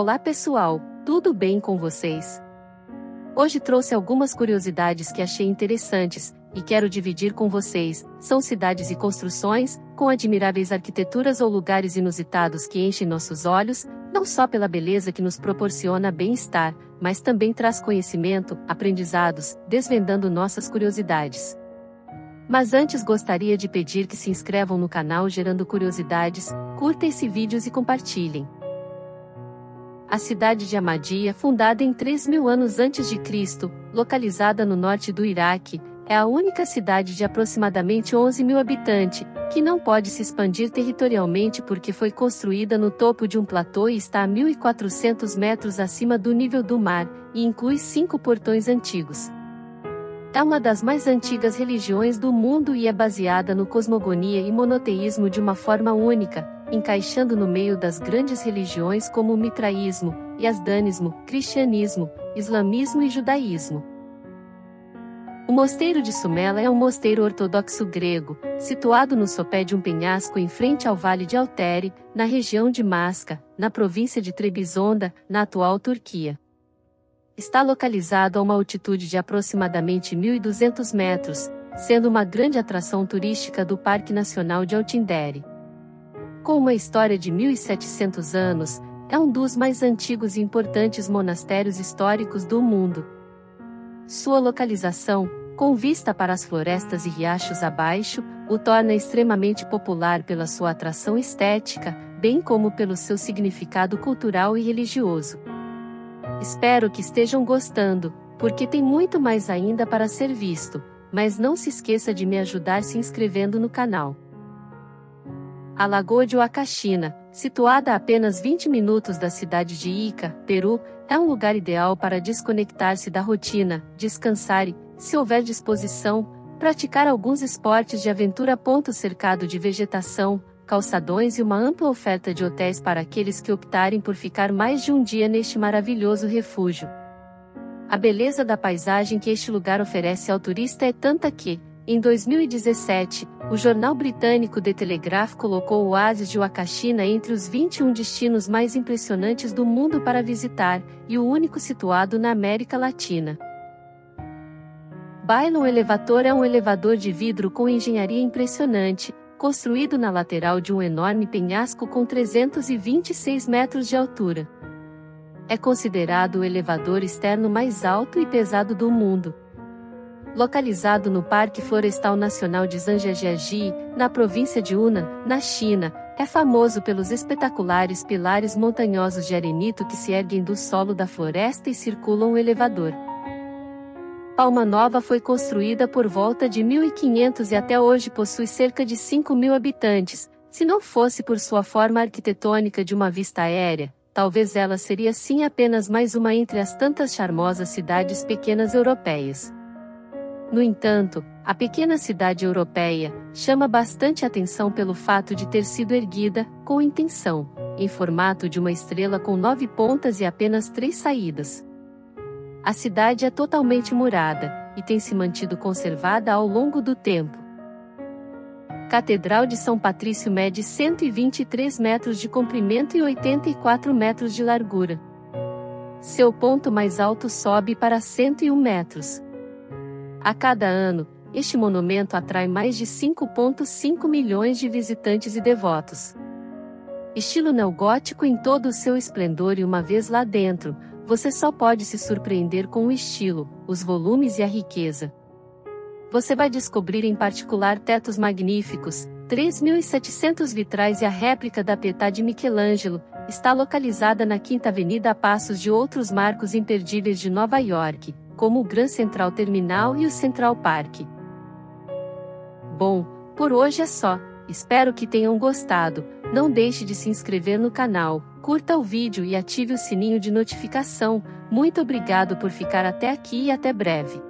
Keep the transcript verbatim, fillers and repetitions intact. Olá pessoal, tudo bem com vocês? Hoje trouxe algumas curiosidades que achei interessantes, e quero dividir com vocês. São cidades e construções, com admiráveis arquiteturas ou lugares inusitados que enchem nossos olhos, não só pela beleza que nos proporciona bem-estar, mas também traz conhecimento, aprendizados, desvendando nossas curiosidades. Mas antes gostaria de pedir que se inscrevam no canal Gerando Curiosidades, curtem esses vídeos e compartilhem. A cidade de Amadiyah, fundada em três mil anos antes de Cristo, localizada no norte do Iraque, é a única cidade de aproximadamente onze mil habitantes, que não pode se expandir territorialmente porque foi construída no topo de um platô e está a mil e quatrocentos metros acima do nível do mar, e inclui cinco portões antigos. É uma das mais antigas religiões do mundo e é baseada no cosmogonia e monoteísmo de uma forma única, encaixando no meio das grandes religiões como o mitraísmo, yazdanismo, cristianismo, islamismo e judaísmo. O Mosteiro de Sumela é um mosteiro ortodoxo grego, situado no sopé de um penhasco em frente ao Vale de Altındere, na região de Maçka, na província de Trebizonda, na atual Turquia. Está localizado a uma altitude de aproximadamente mil e duzentos metros, sendo uma grande atração turística do Parque Nacional de Altındere. Com uma história de mil e setecentos anos, é um dos mais antigos e importantes monastérios históricos do mundo. Sua localização, com vista para as florestas e riachos abaixo, o torna extremamente popular pela sua atração estética, bem como pelo seu significado cultural e religioso. Espero que estejam gostando, porque tem muito mais ainda para ser visto, mas não se esqueça de me ajudar se inscrevendo no canal. A Lagoa de Huacachina, situada a apenas vinte minutos da cidade de Ica, Peru, é um lugar ideal para desconectar-se da rotina, descansar e, se houver disposição, praticar alguns esportes de aventura. Cercado de vegetação, calçadões e uma ampla oferta de hotéis para aqueles que optarem por ficar mais de um dia neste maravilhoso refúgio. A beleza da paisagem que este lugar oferece ao turista é tanta que, em dois mil e dezessete, o jornal britânico The Telegraph colocou o oásis de Huacachina entre os vinte e um destinos mais impressionantes do mundo para visitar, e o único situado na América Latina. Bailong Elevator é um elevador de vidro com engenharia impressionante, construído na lateral de um enorme penhasco com trezentos e vinte e seis metros de altura. É considerado o elevador externo mais alto e pesado do mundo. Localizado no Parque Florestal Nacional de Zhangjiajie, na província de Hunan, na China, é famoso pelos espetaculares pilares montanhosos de arenito que se erguem do solo da floresta e circulam o elevador. Palma Nova foi construída por volta de mil e quinhentos e até hoje possui cerca de cinco mil habitantes. Se não fosse por sua forma arquitetônica de uma vista aérea, talvez ela seria sim apenas mais uma entre as tantas charmosas cidades pequenas europeias. No entanto, a pequena cidade europeia chama bastante atenção pelo fato de ter sido erguida, com intenção, em formato de uma estrela com nove pontas e apenas três saídas. A cidade é totalmente murada, e tem se mantido conservada ao longo do tempo. Catedral de São Patrício mede cento e vinte e três metros de comprimento e oitenta e quatro metros de largura. Seu ponto mais alto sobe para cento e um metros. A cada ano, este monumento atrai mais de cinco vírgula cinco milhões de visitantes e devotos. Estilo neogótico em todo o seu esplendor, e uma vez lá dentro, você só pode se surpreender com o estilo, os volumes e a riqueza. Você vai descobrir em particular tetos magníficos, três mil e setecentos vitrais e a réplica da Pietá de Michelangelo. Está localizada na Quinta Avenida, a passos de outros marcos imperdíveis de Nova York, como o Grand Central Terminal e o Central Park. Bom, por hoje é só, espero que tenham gostado. Não deixe de se inscrever no canal, curta o vídeo e ative o sininho de notificação. Muito obrigado por ficar até aqui e até breve.